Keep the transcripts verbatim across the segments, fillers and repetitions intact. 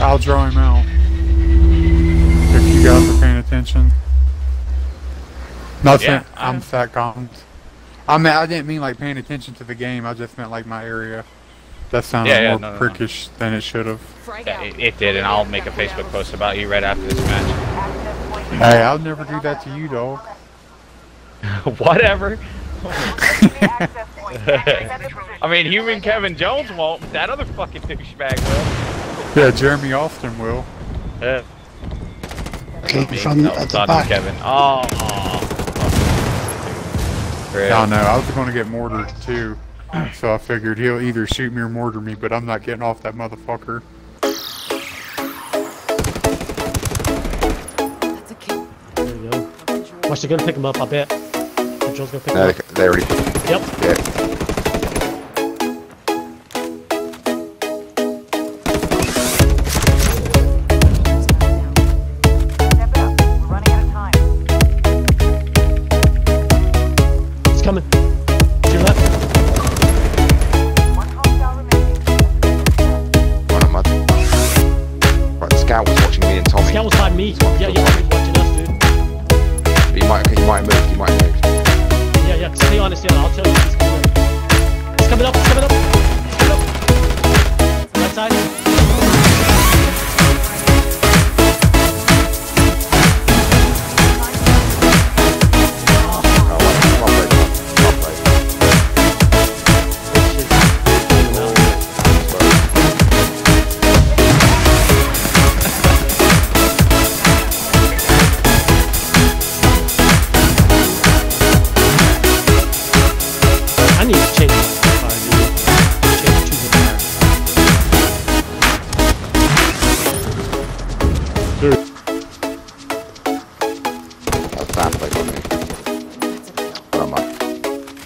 I'll draw him out if you guys are paying attention. Nothing. Yeah, I'm fat gone. I mean, I didn't mean like paying attention to the game. I just meant like my area. That sounded yeah, yeah, more no, no, prickish no. than it should have. Yeah, it, it did, and I'll make a Facebook post about you right after this match. Hey, I'll never do that to you, dog. Whatever. I mean, human Kevin Jones won't, but that other fucking douchebag will. Yeah, Jeremy Austin will. Yeah. Keep from no, at the back. Kevin. Oh. I don't know. I was going to get mortared too. So I figured he'll either shoot me or mortar me, but I'm not getting off that motherfucker. That's a kick. There you go. Watch, they're gonna pick him up, I bet. Joel's gonna pick no, him they, up. They already picked him up. Yep. Yeah. Running out of time. It's coming. To your left. Scout was watching me and Tommy. Scout was by me. Yeah, yeah, Tommy's watching us, dude. But you might, you might move, you might move. Yeah, yeah, stay on, stay on. I'll tell you. It's coming up. It's coming up, it's coming up. It's coming up. Right side.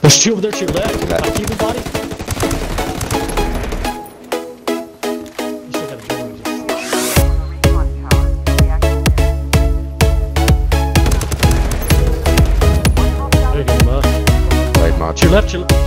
There's two over there to your left. Can I keep him, buddy? You still got a drone. There you go, Mud. Wait, Mud. To your left, to your left.